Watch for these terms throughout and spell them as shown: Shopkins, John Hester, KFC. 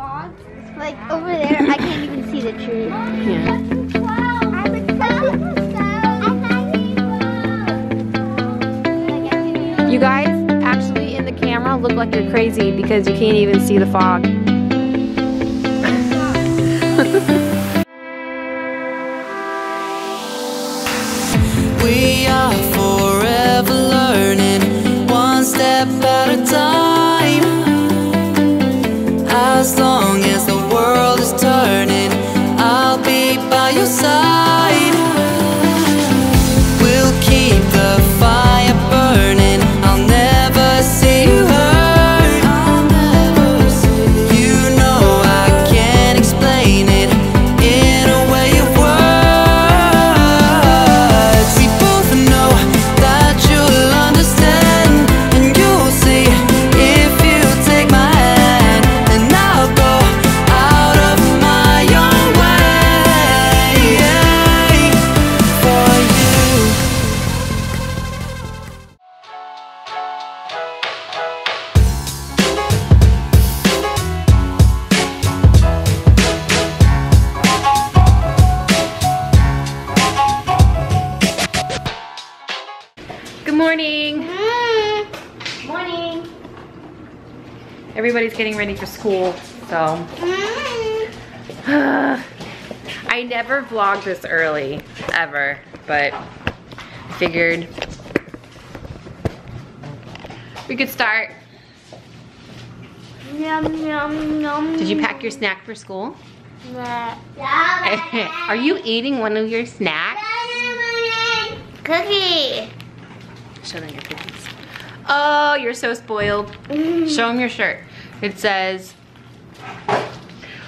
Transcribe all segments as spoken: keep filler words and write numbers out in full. fog. Like over there, I can't even see the tree. Yeah. You guys actually in the camera look like you're crazy because you can't even see the fog. We are forever learning, one step at a time. As long as the world is turning, I'll be by your side. We'll keep the fire burning. Everybody's getting ready for school, so. I never vlogged this early, ever, but figured we could start. Yum, yum, yum. Did you pack your snack for school? Yeah. Are you eating one of your snacks? Cookie. Show them your cookies. Oh, you're so spoiled. Mm. Show them your shirt. It says,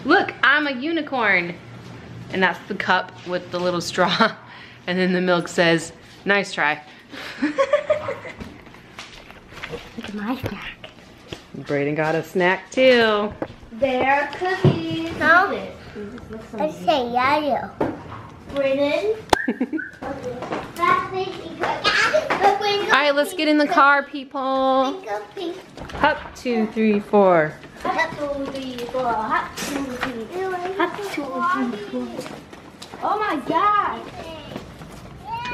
look, I'm a unicorn. And that's the cup with the little straw. And then the milk says, nice try. Look at my snack. Brayden got a snack too. There are cookies. How? I say, yeah, I do. Brayden. Alright, let's get in the car, people. Hop, two, three, four. Hop, two, three, four. Hop, two, three, four. Hop, two, three, four. Oh my god.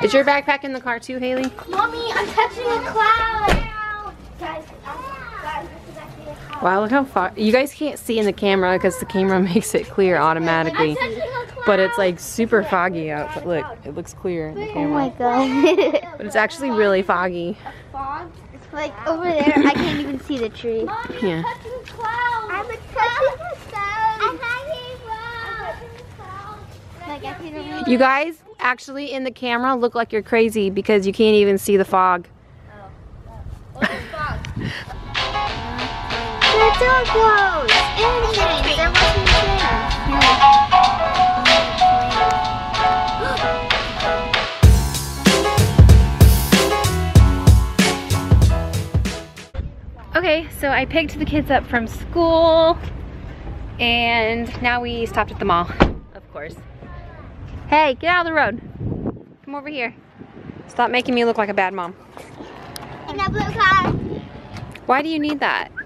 Is your backpack in the car too, Haley? Mommy, I'm touching a cloud. Guys, this is actually a cloud. Wow, look how far. You guys can't see in the camera because the camera makes it clear automatically. But it's like super foggy out. But look, it looks clear in the camera. Oh my god. But it's actually really foggy. It's like over there, I can't even see the tree. Mommy, yeah. I'm touching the clouds. I'm touching the clouds. I'm touching the clouds. You guys actually in the camera look like you're crazy because you can't even see the fog. Oh, the fog. The door closed. Anything. There wasn't there. Okay, so I picked the kids up from school and now we stopped at the mall, of course. Hey, get out of the road. Come over here. Stop making me look like a bad mom. In that blue car. Why do you need that? I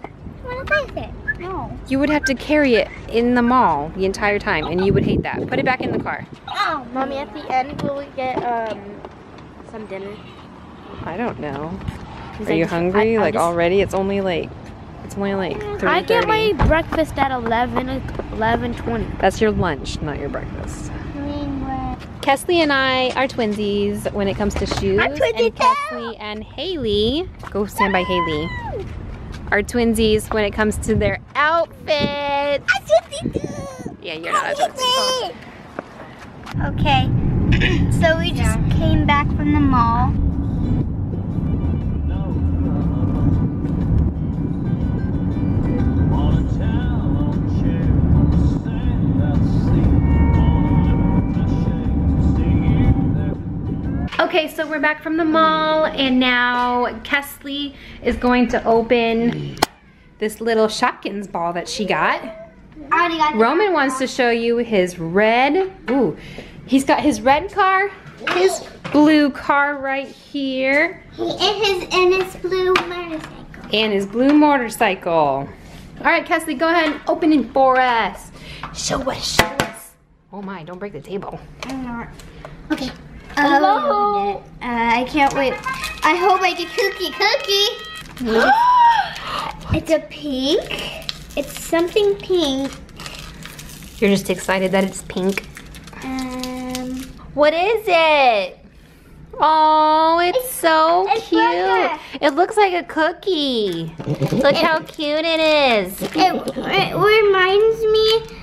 want to place it. No. You would have to carry it in the mall the entire time and you would hate that. Put it back in the car. Oh, Mommy, at the end will we get um, some dinner? I don't know. Are I you just, hungry? I, like just, already? It's only late. It's only late. I get my breakfast at eleven, eleven twenty. That's your lunch, not your breakfast. Kesley and I are twinsies when it comes to shoes. I'm twinsies and Kesley and Haley. Go stand by Haley. Are twinsies when it comes to their outfits. I'm twinsies too. Yeah, you're not a twinsie. Okay, so we just yeah. came back from the mall. Okay, so we're back from the mall and now Kesley is going to open this little Shopkins ball that she got. got Roman wants to show you his red, ooh, he's got his red car, his blue car right here. He, and, his, and his blue motorcycle. And his blue motorcycle. Alright, Kesley, go ahead and open it for us. Show us, show us. Oh my, don't break the table. I'm not. Okay. Hello. Uh, uh, I can't wait. I hope I get cookie cookie. What? It's a pink. It's something pink. You're just excited that it's pink. Um. What is it? Oh, it's, it's so it's cute. Burger. It looks like a cookie. Look how cute it is. It, it reminds me.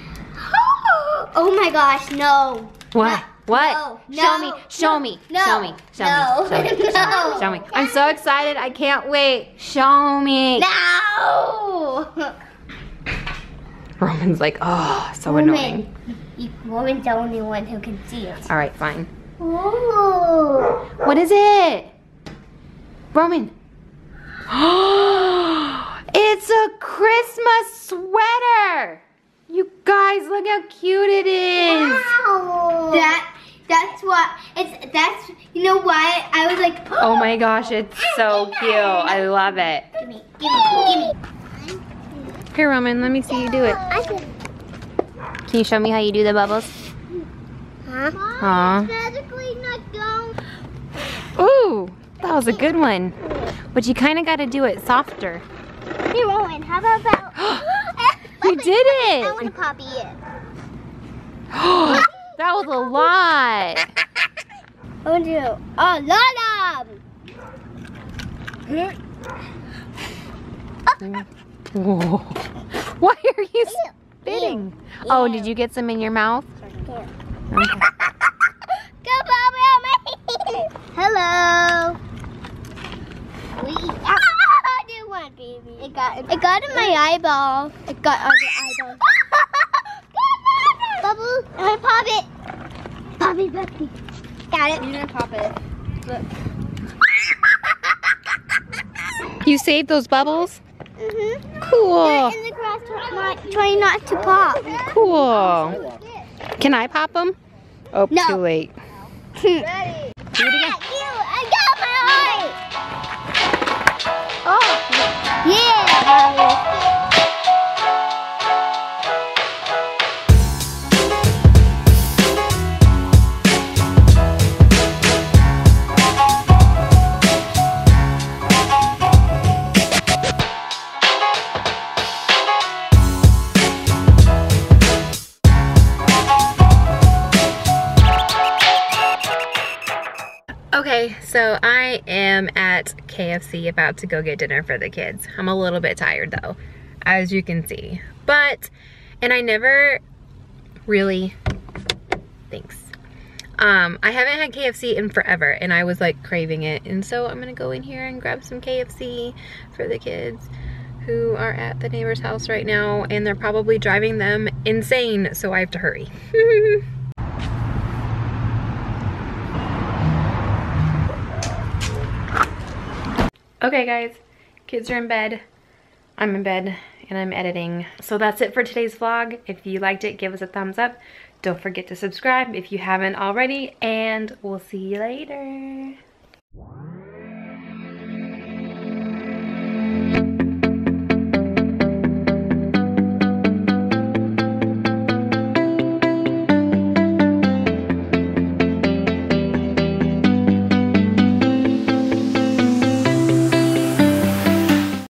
Oh my gosh, no. What? What? No, show, no, me, show, no, me, no, show me, show no, me, show me, show me, no. show me. I'm so excited, I can't wait. Show me. No! Roman's like, oh, so Roman. annoying. You, Roman's the only one who can see it. All right, fine. Ooh. What is it? Roman. It's a Christmas sweater. You guys, look how cute it is. Wow. That. That's what it's. That's you know why I was like. Oh, oh my gosh, it's so cute! I love it. Give me, give me, give me. Here, Roman, let me see you do it. Can you show me how you do the bubbles? Huh? Aww. Ooh, that was a good one. But you kind of got to do it softer. Hey, Roman, how about? You did it. I want to copy it. That was a lot. I want to do a lot of them. Whoa. Why are you spitting? Ew. Oh, did you get some in your mouth? Yeah. Okay. Go, Bobby. Hello. We oh, I do one, baby. It got, it got in my eyeball. It got on your eyeball. Bubble, I pop it. Pop it, pop it. Got it. You're gonna pop it. Look. You saved those bubbles? Mm-hmm. Cool. They're in the grass, not, trying not to pop. Cool. Can I pop them? Oh, no. Too late. Ready. Ah, you, I got my eye. Oh. Yeah. So I am at K F C about to go get dinner for the kids. I'm a little bit tired though, as you can see. But, and I never really, thanks. Um, I haven't had K F C in forever and I was like craving it. And so I'm gonna go in here and grab some K F C for the kids who are at the neighbor's house right now and they're probably driving them insane, so I have to hurry. Okay guys, kids are in bed, I'm in bed, and I'm editing. So that's it for today's vlog. If you liked it, give us a thumbs up. Don't forget to subscribe if you haven't already, and we'll see you later.